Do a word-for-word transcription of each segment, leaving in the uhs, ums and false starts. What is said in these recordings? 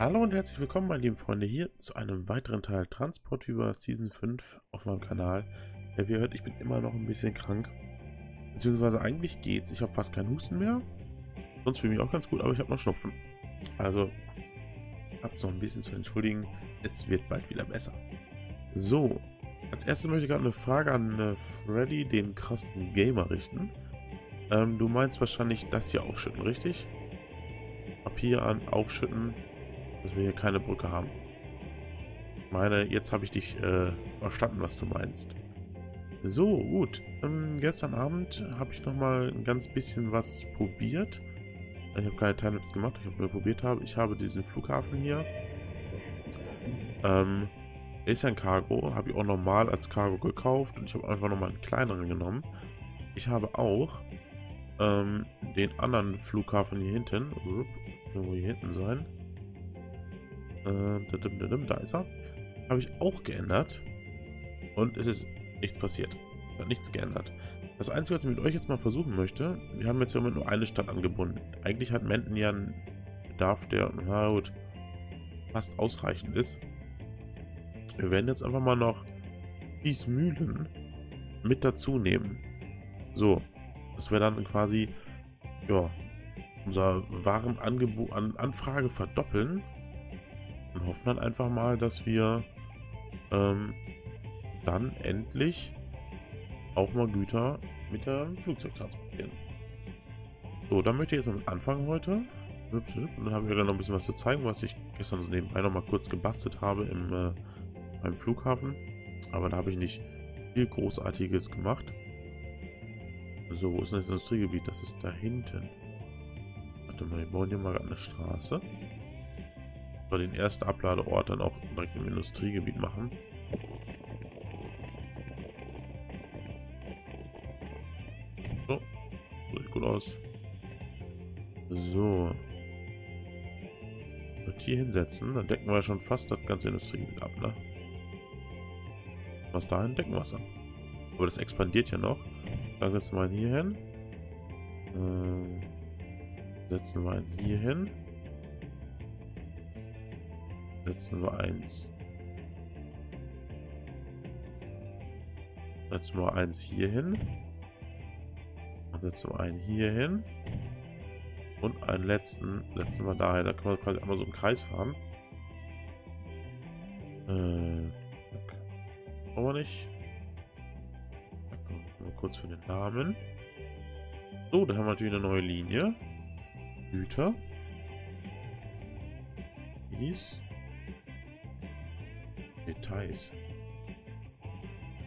Hallo und herzlich willkommen, meine lieben Freunde, hier zu einem weiteren Teil Transport Fever Season fünf auf meinem Kanal. Ja, wie ihr hört, ich bin immer noch ein bisschen krank, beziehungsweise eigentlich geht's. Ich habe fast keinen Husten mehr, sonst fühle ich mich auch ganz gut, aber ich habe noch Schnupfen. Also, hab's noch ein bisschen zu entschuldigen, es wird bald wieder besser. So, als erstes möchte ich gerade eine Frage an Freddy, den krassen Gamer, richten. Ähm, du meinst wahrscheinlich das hier aufschütten, richtig? Papier an, aufschütten, dass wir hier keine Brücke haben. Ich meine, jetzt habe ich dich äh, verstanden, was du meinst. So, gut. Ähm, gestern Abend habe ich nochmal ein ganz bisschen was probiert. Ich habe keine Timelapse gemacht, ich habe nur probiert habe. Ich habe diesen Flughafen hier. Ähm, ist ja ein Cargo, habe ich auch normal als Cargo gekauft und ich habe einfach nochmal einen kleineren genommen. Ich habe auch ähm, den anderen Flughafen hier hinten, irgendwo hier hinten sein. Da ist er. Habe ich auch geändert. Und es ist nichts passiert. Es hat nichts geändert. Das Einzige, was ich mit euch jetzt mal versuchen möchte, wir haben jetzt im Moment nur eine Stadt angebunden. Eigentlich hat Menden ja einen Bedarf, der na gut, fast ausreichend ist. Wir werden jetzt einfach mal noch Kiesmühlen mit dazu nehmen. So, das wäre dann quasi ja, unser Warenangebot an Anfrage verdoppeln. Und hoffen dann einfach mal, dass wir ähm, dann endlich auch mal Güter mit dem Flugzeug transportieren. So, dann möchte ich jetzt mal anfangen heute. Und dann haben wir dann noch ein bisschen was zu zeigen, was ich gestern so nebenbei noch mal kurz gebastelt habe im, äh, beim Flughafen. Aber da habe ich nicht viel Großartiges gemacht. So, wo ist denn das Industriegebiet? Das ist da hinten. Warte mal, wir bauen hier mal eine Straße. Den ersten Abladeort dann auch direkt im Industriegebiet machen. So, sieht gut aus. So. Und hier hinsetzen, dann decken wir schon fast das ganze Industriegebiet ab, ne? Was dahin, decken wir es ab. Aber das expandiert ja noch. Dann setzen wir ihn hier hin. Ähm, setzen wir ihn hier hin. Setzen wir eins. Setzen wir eins hier hin. Und setzen wir einen hier hin. Und einen letzten setzen wir dahin. Da können wir quasi einmal so im Kreis fahren. Äh, brauchen wir nicht. Mal kurz für den Namen. So, da haben wir natürlich eine neue Linie. Güter. Dies. Details.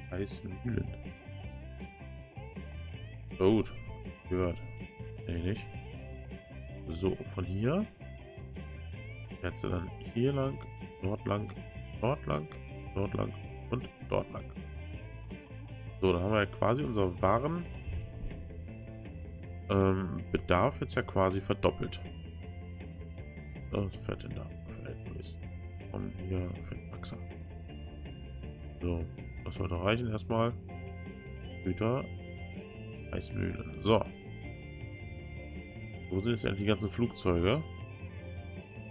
Eismühlen. So gut. Gehört. Ähnlich. So, von hier. Jetzt dann hier lang, dort lang, dort lang, dort lang und dort lang. So, da haben wir ja quasi unser Waren ähm, Bedarf jetzt ja quasi verdoppelt. Das fährt denn da? Verhältnis. Von hier fährt Achse. So, das sollte reichen erstmal. Güter. Eismühlen. So. Wo sind jetzt eigentlich die ganzen Flugzeuge?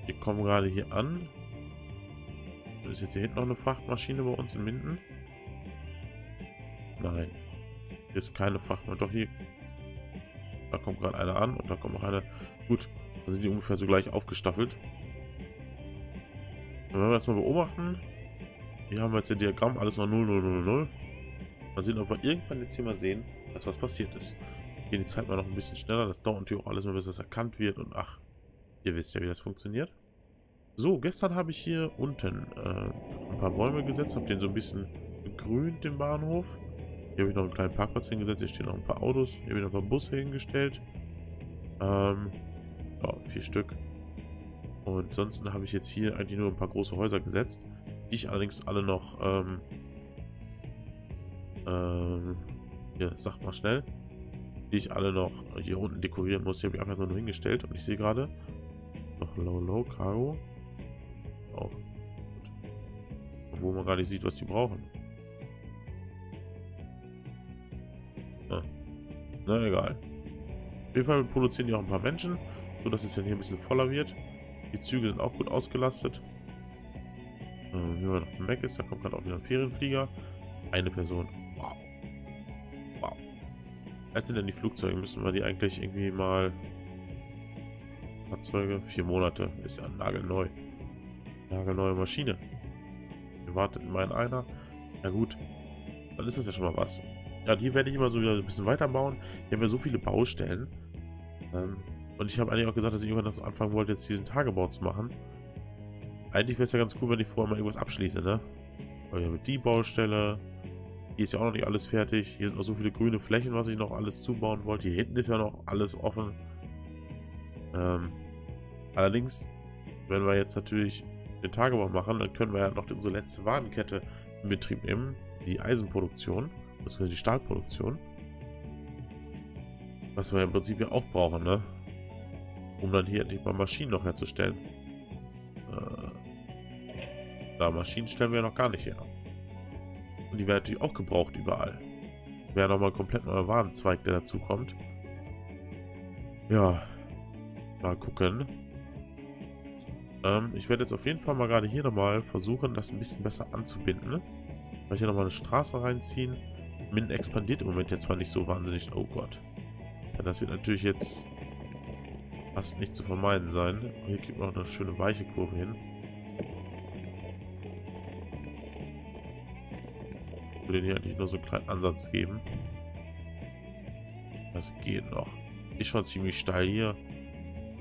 Die kommen gerade hier an. Da ist jetzt hier hinten noch eine Frachtmaschine bei uns in Minden. Nein. Hier ist keine Frachtmaschine. Doch hier. Da kommt gerade eine an und da kommt noch eine. Gut, dann sind die ungefähr so gleich aufgestaffelt. Dann werden wir erstmal beobachten. Hier haben wir jetzt ein Diagramm, alles noch null, null, null, null. Mal sehen, ob wir irgendwann jetzt hier mal sehen, dass was passiert ist. Hier die Zeit mal noch ein bisschen schneller, das dauert natürlich auch alles mal, bis das erkannt wird und ach, ihr wisst ja, wie das funktioniert. So, gestern habe ich hier unten äh, ein paar Bäume gesetzt, habe den so ein bisschen begrünt, den Bahnhof. Hier habe ich noch einen kleinen Parkplatz hingesetzt, hier stehen noch ein paar Autos, hier habe ich noch ein paar Busse hingestellt. Ähm, ja, vier Stück. Und sonst habe ich jetzt hier eigentlich nur ein paar große Häuser gesetzt. Die ich allerdings alle noch, ähm, ähm, hier, sag mal schnell, die ich alle noch hier unten dekorieren muss. Hier habe ich einfach nur hingestellt und ich sehe gerade noch Low Low Cargo. Auch. Obwohl man gar nicht sieht, was die brauchen. Na, na egal. Auf jeden Fall produzieren die auch ein paar Menschen, sodass es dann hier ein bisschen voller wird. Die Züge sind auch gut ausgelastet. Ähm, hier war noch weg ist, da kommt gerade auch wieder ein Ferienflieger. Eine Person. Wow. Wow. Als sind denn die Flugzeuge? Müssen wir die eigentlich irgendwie mal... Fahrzeuge? Vier Monate. Ist ja nagelneu. Nagelneue Maschine. Wir warten immer in einer. Ja gut. Dann ist das ja schon mal was. Ja, die werde ich immer so wieder ein bisschen weiterbauen. Hier haben wir so viele Baustellen. Ähm, und ich habe eigentlich auch gesagt, dass ich irgendwann anfangen wollte, jetzt diesen Tagebau zu machen. Eigentlich wäre es ja ganz cool, wenn ich vorher mal irgendwas abschließe, ne? Aber hier mit die Baustelle. Hier ist ja auch noch nicht alles fertig. Hier sind noch so viele grüne Flächen, was ich noch alles zubauen wollte. Hier hinten ist ja noch alles offen. Ähm, allerdings, wenn wir jetzt natürlich den Tagebau machen, dann können wir ja noch unsere letzte Warenkette in Betrieb nehmen. Die Eisenproduktion, beziehungsweise die Stahlproduktion. Was wir im Prinzip ja auch brauchen, ne? Um dann hier endlich mal Maschinen noch herzustellen. Äh, da Maschinen stellen wir ja noch gar nicht her. Und die werden natürlich auch gebraucht überall. Wäre nochmal ein komplett neuer Warenzweig, der dazu kommt. Ja. Mal gucken. Ähm, ich werde jetzt auf jeden Fall mal gerade hier nochmal versuchen, das ein bisschen besser anzubinden. Vielleicht hier nochmal eine Straße reinziehen. Minden expandiert im Moment jetzt zwar nicht so wahnsinnig. Oh Gott. Ja, das wird natürlich jetzt fast nicht zu vermeiden sein. Hier kriegt man auch eine schöne weiche Kurve hin. Ich würde hier eigentlich nur so einen kleinen Ansatz geben. Das geht noch. Ist schon ziemlich steil hier.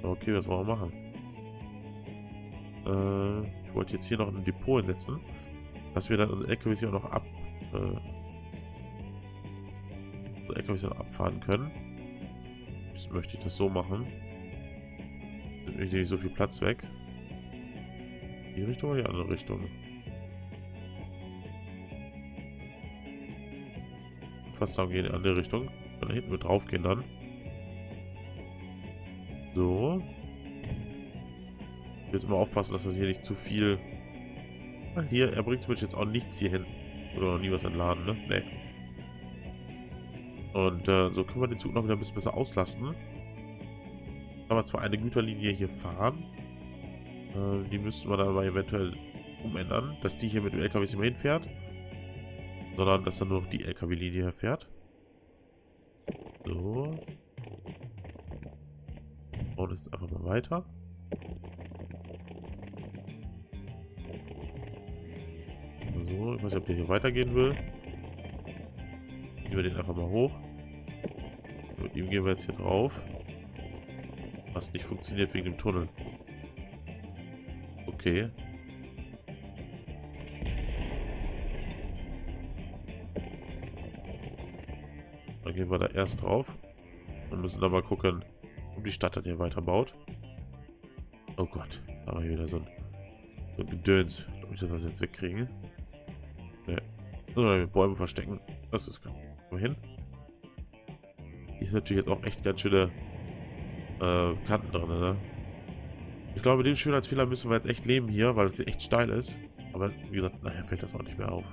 Okay, was wollen wir machen? Äh, ich wollte jetzt hier noch ein Depot setzen, dass wir dann unsere L K Ws hier auch noch ab, äh, L K Ws hier noch abfahren können. Jetzt möchte ich das so machen. Dann nehme ich nicht so viel Platz weg. Die Richtung oder die andere Richtung? Fast sagen wir in die andere Richtung. Dann hinten mit drauf gehen dann. So. Jetzt mal aufpassen, dass das hier nicht zu viel... Ah, hier, er bringt zum Beispiel jetzt auch nichts hier hin. Oder noch nie was entladen, ne? Ne. Und äh, so können wir den Zug noch wieder ein bisschen besser auslasten. Kann man zwar eine Güterlinie hier fahren. Äh, die müssten wir dann aber eventuell umändern, dass die hier mit dem L K W nicht mehr hinfährt. Sondern, dass dann nur noch die L K W-Linie hier fährt. So. Und jetzt einfach mal weiter. So, ich weiß nicht, ob der hier weitergehen will. Nehmen wir den einfach mal hoch. Mit ihm gehen wir jetzt hier drauf. Was nicht funktioniert wegen dem Tunnel. Okay. Dann gehen wir da erst drauf. Und müssen dann mal gucken, ob die Stadt dann hier weiterbaut. Oh Gott, da haben wir hier wieder so ein, so ein Gedöns. Ich glaube nicht, dass wir das jetzt wegkriegen. Oder mit Bäumen verstecken. Das ist gut. Mal hin. Hier ist natürlich jetzt auch echt ganz schöne äh, Kanten drin, ne? Ich glaube, mit dem Schönheitsfehler müssen wir jetzt echt leben hier, weil es hier echt steil ist. Aber wie gesagt, nachher fällt das auch nicht mehr auf.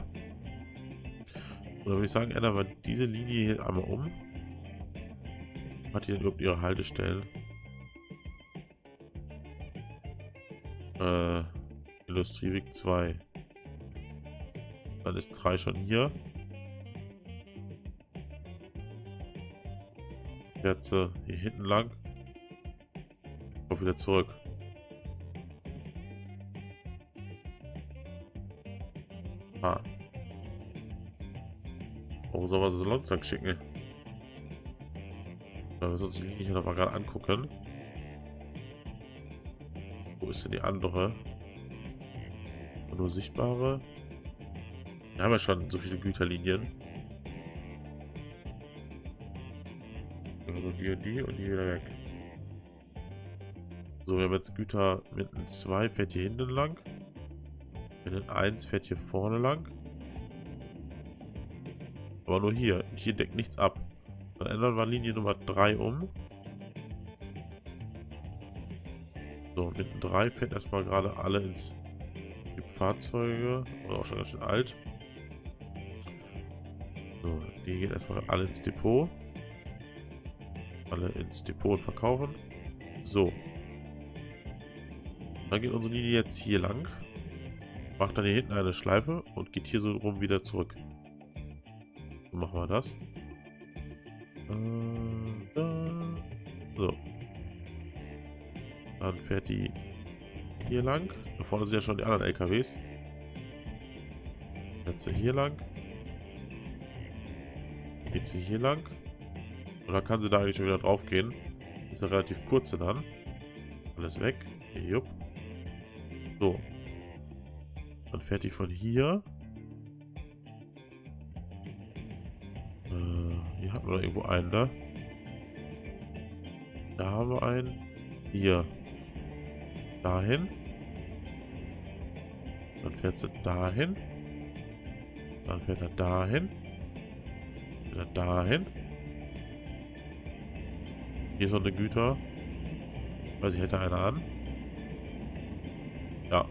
Und dann würde ich sagen, ändern wir diese Linie hier einmal um. Hat hier überhaupt ihre Haltestellen? Äh, Industrieweg zwei. Dann ist drei schon hier. Jetzt äh, hier hinten lang. Komm wieder zurück. Ah. Warum soll man so langsam schicken? Da müssen wir uns die Linie hier nochmal gerade angucken. Wo ist denn die andere? Nur sichtbare. Wir haben ja schon so viele Güterlinien. Also die und die und die wieder weg. So, wir haben jetzt Güter mitten zwei fährt hier hinten lang. Mitten eins fährt hier vorne lang. Aber nur hier. Und hier deckt nichts ab. Dann ändern wir Linie Nummer drei um. So, mitten drei fährt erstmal gerade alle ins Fahrzeuge. Oder auch schon ganz schön alt. So, die gehen erstmal alle ins Depot. Alle ins Depot und verkaufen. So. Dann geht unsere Linie jetzt hier lang, macht dann hier hinten eine Schleife und geht hier so rum wieder zurück. So machen wir das. Äh, da. So. Dann fährt die hier lang. Da vorne sind ja schon die anderen L K Ws. Jetzt hier lang. Geht sie hier lang. Und dann kann sie da eigentlich schon wieder drauf gehen. Ist ja relativ kurz dann. Alles weg. Jupp. So. Dann fährt die von hier. Äh, hier hatten wir da irgendwo einen, da. Da haben wir einen. Hier. Dahin. Dann fährt sie dahin. Dann fährt er dahin. Wieder dahin. Hier ist noch eine Güter. Weil sie hätte eine an. Ja.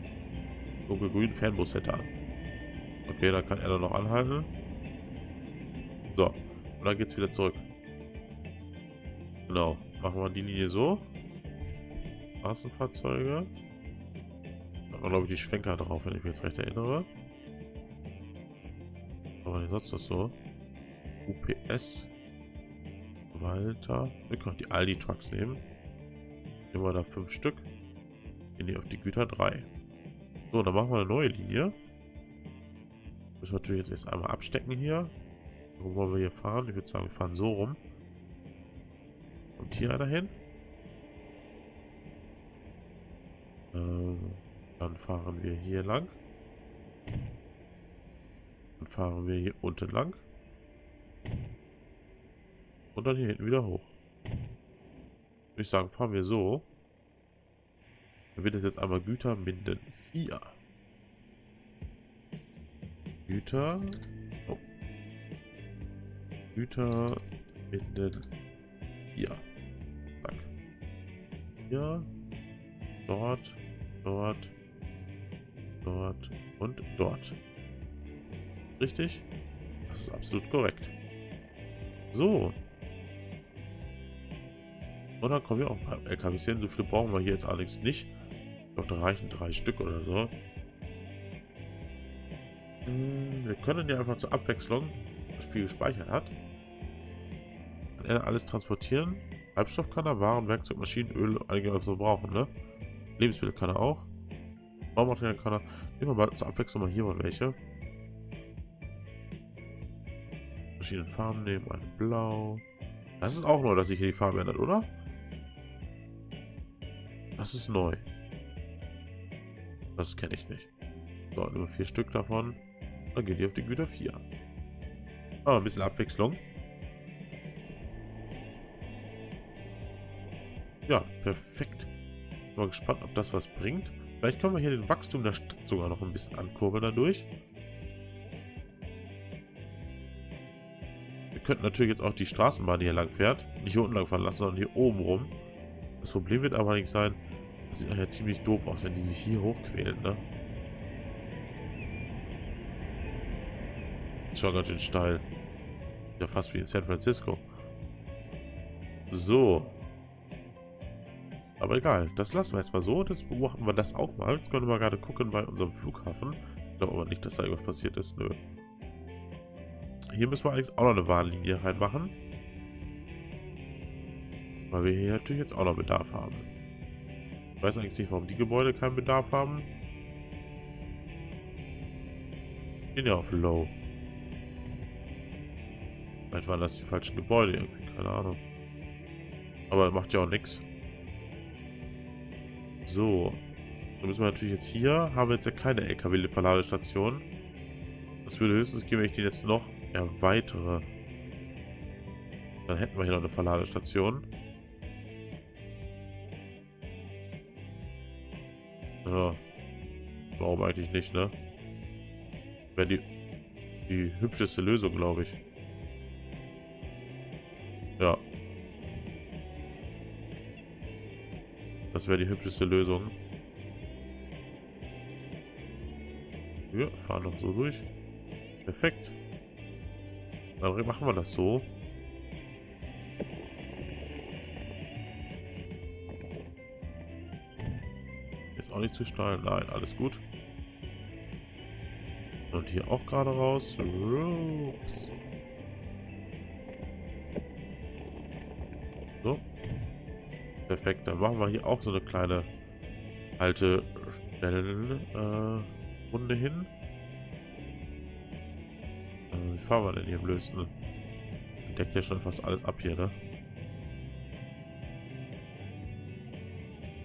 Dunkelgrün, Fernbus hätte an. Okay, dann kann er da noch anhalten. So. Und dann geht's wieder zurück. Genau. Machen wir die Linie so. Straßenfahrzeuge. Da hat man, glaube ich, die Schwenker drauf, wenn ich mich jetzt recht erinnere. Aber sonst das so. U P S. Walter. Wir können auch die Aldi-Trucks nehmen. Nehmen wir da fünf Stück. Gehen die auf die Güter drei. So, dann machen wir eine neue Linie. Müssen wir natürlich jetzt erst einmal abstecken hier. Wo wollen wir hier fahren? Ich würde sagen, wir fahren so rum. Und hier einer hin. Ähm, dann fahren wir hier lang. Dann fahren wir hier unten lang. Und dann hier hinten wieder hoch. Würde ich sagen, fahren wir so. Dann wird es jetzt einmal Güter Minden vier. Güter. Oh. Güter Minden vier. Zack. Hier. Dort. Dort. Dort. Und dort. Richtig? Das ist absolut korrekt. So. Und dann kommen wir auch mal L K Ws hin. So viele brauchen wir hier jetzt allerdings nicht. Doch da reichen drei Stück oder so. Wir können ja einfach zur Abwechslung, das Spiel gespeichert hat, kann er alles transportieren. Treibstoff kann er, Waren, Werkzeug, Maschinen, Öl, einige was wir brauchen, ne? Lebensmittel kann er auch. Baumaterial kann er. Nehmen wir mal zur Abwechslung mal hier mal welche. Verschiedene Farben nehmen, ein Blau. Das ist auch neu, dass sich hier die Farbe ändert, oder? Das ist neu. Das kenne ich nicht. So, nur vier Stück davon. Dann geht die auf die Güter vier. Ah, ein bisschen Abwechslung. Ja, perfekt. Bin mal gespannt, ob das was bringt. Vielleicht können wir hier den Wachstum der Stadt sogar noch ein bisschen ankurbeln dadurch. Könnten natürlich jetzt auch die Straßenbahn, die hier lang fährt, nicht hier unten lang fahren lassen, sondern hier oben rum. Das Problem wird aber nicht sein, das sieht ja ziemlich doof aus, wenn die sich hier hochquälen, ne? Ist schon ganz schön steil. Ist ja fast wie in San Francisco. So. Aber egal, das lassen wir jetzt mal so. Jetzt beobachten wir das auch mal. Jetzt können wir mal gerade gucken bei unserem Flughafen. Ich glaube aber nicht, dass da irgendwas passiert ist. Nö. Hier müssen wir allerdings auch noch eine Warnlinie reinmachen. Weil wir hier natürlich jetzt auch noch Bedarf haben. Ich weiß eigentlich nicht, warum die Gebäude keinen Bedarf haben. Gehen ja auf Low. Vielleicht waren das die falschen Gebäude irgendwie, keine Ahnung. Aber macht ja auch nichts. So. Dann müssen wir natürlich jetzt hier, haben wir jetzt ja keine L K W-Verladestation. Das würde höchstens gehen, wenn ich den jetzt noch erweitere. Dann hätten wir hier noch eine Verladestation. Ja. Warum eigentlich nicht, ne? Wäre die, die hübscheste Lösung, glaube ich. Ja. Das wäre die hübscheste Lösung. Ja, fahren noch so durch. Perfekt. Dann machen wir das so. Jetzt auch nicht zu steil. Nein, alles gut. Und hier auch gerade raus. Ups. So. Perfekt. Dann machen wir hier auch so eine kleine alte Stellenrunde äh, hin. Äh, wie fahren wir denn hier am lösten? Deckt ja schon fast alles ab hier, ne?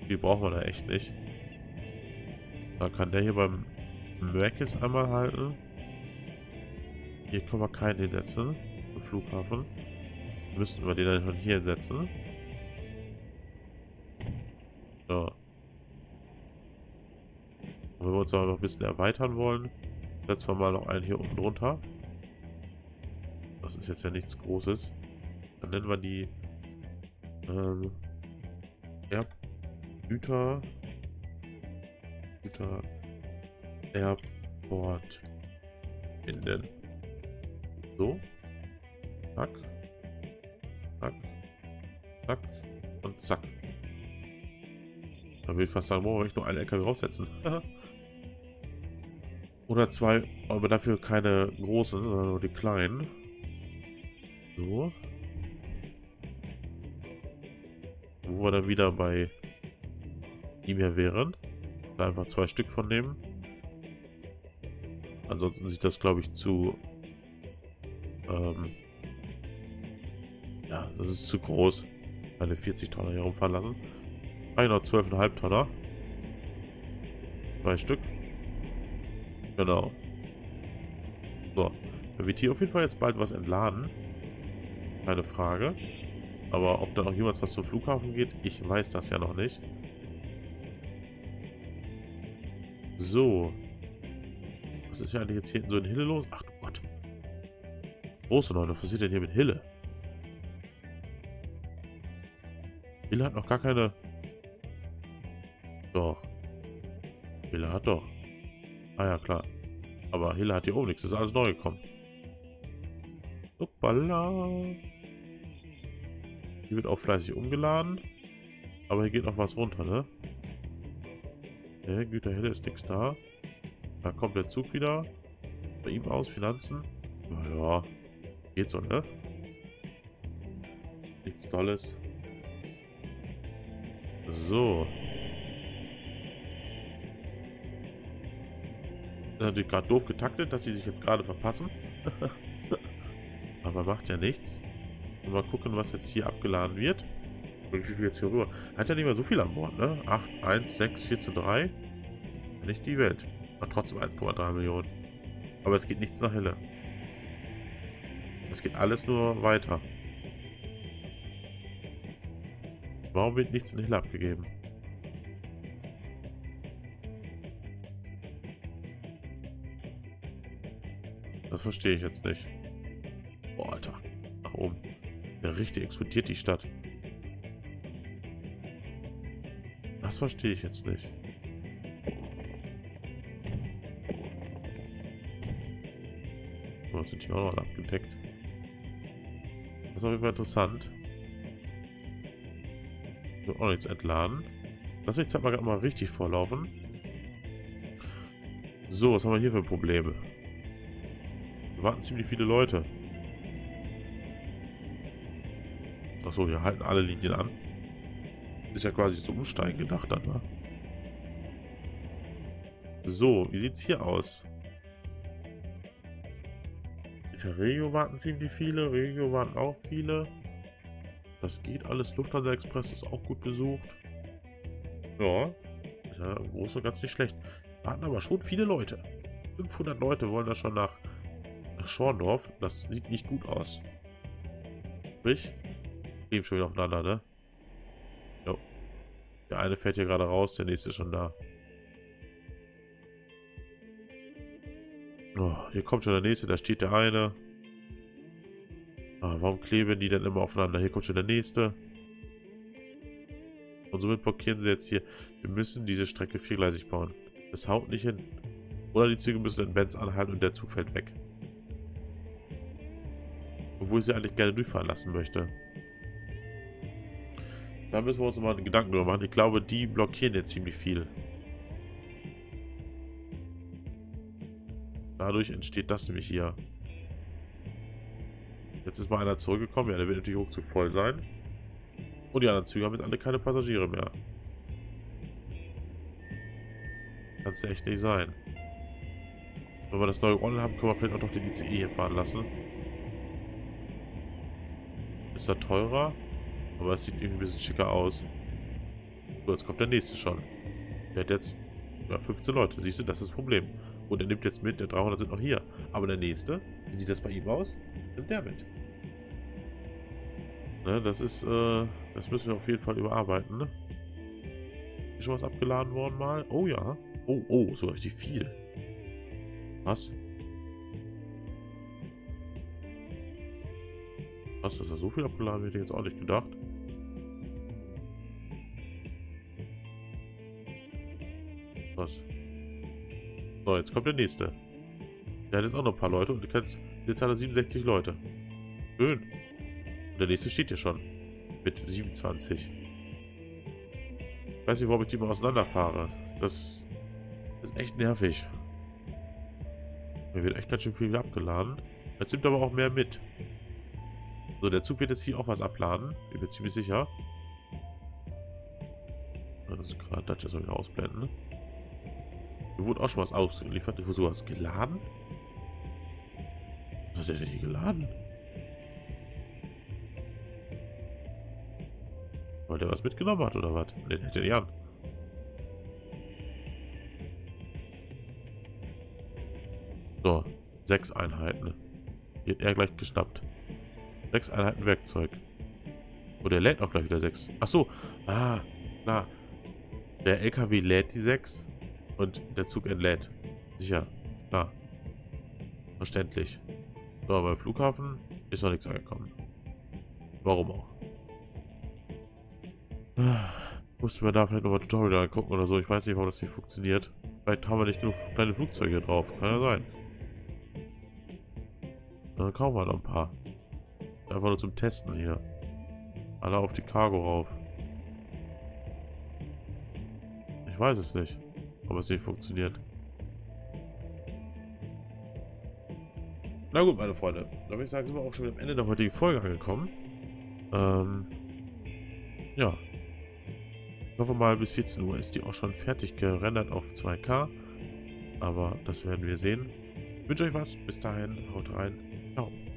Die brauchen wir da echt nicht. Da kann der hier beim Merkis einmal halten. Hier können wir keinen hinsetzen. Im Flughafen. Müssten wir den dann von hier setzen. So. Und wenn wir uns aber noch ein bisschen erweitern wollen, setzen wir mal noch einen hier unten drunter. Das ist jetzt ja nichts Großes. Dann nennen wir die ähm, Güter Güter Airport finden. So. Zack. Zack. Zack. Und zack. Da würde ich fast sagen, wollen wir euch nur einen L K W raussetzen. Oder zwei, aber dafür keine großen, sondern nur die kleinen. So. Wo wir dann wieder bei ihm hier wären. Da einfach zwei Stück von nehmen. Ansonsten sieht das, glaube ich, zu... Ähm, ja, das ist zu groß. Eine vierzig Tonner hier rumfahren lassen. hundertzwölf Komma fünf Tonner. Zwei Stück. Genau. So. Da wird hier auf jeden Fall jetzt bald was entladen. Keine Frage. Aber ob da noch jemals was zum Flughafen geht, ich weiß das ja noch nicht. So. Was ist ja eigentlich jetzt hier hinten so in Hille los? Ach du Gott. Große Leute, was passiert denn hier mit Hille? Hille hat noch gar keine... Doch. Hille hat doch. Ah ja, klar. Aber Hille hat hier oben nichts. Das ist alles neu gekommen. Hoppala. Hier wird auch fleißig umgeladen. Aber hier geht noch was runter, ne? Ja, Güterhelle ist nichts da. Da kommt der Zug wieder. Bei ihm aus, Finanzen. Naja, geht so, ne? Nichts Tolles. So. Das ist natürlich gerade doof getaktet, dass sie sich jetzt gerade verpassen. Aber macht ja nichts. Und mal gucken, was jetzt hier abgeladen wird. Und ich will jetzt hier rüber. Hat ja nicht mehr so viel an Bord, ne? acht, eins, sechs, vierzehn, drei. Nicht die Welt. Aber trotzdem eins Komma drei Millionen. Aber es geht nichts nach Hille. Es geht alles nur weiter. Warum wird nichts in Hille abgegeben? Das verstehe ich jetzt nicht. Boah, Alter. Nach oben. Ja, richtig explodiert die Stadt. Das verstehe ich jetzt nicht. Oh, sind hier auch noch abgedeckt. Das ist auf jeden Fall interessant. Wird auch nichts entladen. Lass mich jetzt mal gerade mal richtig vorlaufen. So, was haben wir hier für Probleme? Wir warten ziemlich viele Leute. Achso, wir halten alle Linien an. Ist ja quasi zum Umsteigen gedacht, dann war. So, wie sieht's hier aus? Regio warten ziemlich viele, Regio warten auch viele. Das geht alles. Lufthansa Express ist auch gut besucht. Ja, ist ja im Großen und Ganzen nicht schlecht. Warten aber schon viele Leute. fünfhundert Leute wollen da schon nach, nach Schorndorf. Das sieht nicht gut aus. Sprich, eben schon wieder aufeinander, ne? Jo. Der eine fährt hier gerade raus, der nächste ist schon da. Oh, hier kommt schon der nächste, da steht der eine. Ah, warum kleben die denn immer aufeinander? Hier kommt schon der nächste. Und somit blockieren sie jetzt hier. Wir müssen diese Strecke viergleisig bauen. Das haut nicht hin. Oder die Züge müssen in Benz anhalten und der Zug fällt weg. Obwohl ich sie eigentlich gerne durchfahren lassen möchte. Da müssen wir uns mal einen Gedanken drüber machen. Ich glaube, die blockieren jetzt ziemlich viel. Dadurch entsteht das nämlich hier. Jetzt ist mal einer zurückgekommen. Ja, der wird natürlich ruckzuck voll sein. Und die anderen Züge haben jetzt alle keine Passagiere mehr. Kann es ja echt nicht sein. Wenn wir das neue online haben, können wir vielleicht auch noch den I C E hier fahren lassen. Ist da teurer, aber es sieht irgendwie ein bisschen schicker aus. So, jetzt kommt der nächste schon. Der hat jetzt ja, fünfzehn Leute. Siehst du, das ist das Problem. Und er nimmt jetzt mit, der dreihundert sind noch hier. Aber der nächste, wie sieht das bei ihm aus? Nimmt der mit. Ne, das ist, äh, das müssen wir auf jeden Fall überarbeiten. Ne? Ist schon was abgeladen worden mal? Oh ja. Oh, oh, so richtig viel. Was? Was, dass da so viel abgeladen wird, hätte ich jetzt auch nicht gedacht. Was? So, jetzt kommt der nächste. Der hat jetzt auch noch ein paar Leute und du kennst, jetzt hat er siebenundsechzig Leute. Schön. Und der nächste steht hier schon. Mit siebenundzwanzig. Ich weiß nicht, warum ich die mal auseinanderfahre. Das ist echt nervig. Mir wird echt ganz schön viel abgeladen. Jetzt nimmt aber auch mehr mit. So, der Zug wird jetzt hier auch was abladen. Ich bin ziemlich sicher. Das ist gerade, das jetzt wieder ausblenden. Hier wurde auch schon was ausgeliefert. Ich versuche was geladen. Was hat der denn hier geladen? Weil der was mitgenommen hat oder was? Ne, der hält ja nicht an. So, sechs Einheiten. Hier hat er gleich geschnappt. Sechs Einheiten Werkzeug. Und er lädt auch gleich wieder sechs. Achso. Ah, klar. Der L K W lädt die sechs und der Zug entlädt. Sicher. Klar. Verständlich. So, beim Flughafen ist noch nichts angekommen. Warum auch? Ah, mussten wir da vielleicht nochmal Tutorial angucken oder so. Ich weiß nicht, warum das nicht funktioniert. Vielleicht haben wir nicht genug kleine Flugzeuge hier drauf. Kann ja sein. Dann kaufen wir noch ein paar. Einfach nur zum Testen hier. Alle auf die Cargo rauf. Ich weiß es nicht, ob es nicht funktioniert. Na gut, meine Freunde. Da würde ich sagen, sind wir auch schon am Ende der heutigen Folge angekommen. Ähm, ja. Ich hoffe mal, bis vierzehn Uhr ist die auch schon fertig gerendert auf zwei K. Aber das werden wir sehen. Ich wünsche euch was. Bis dahin, haut rein. Ciao.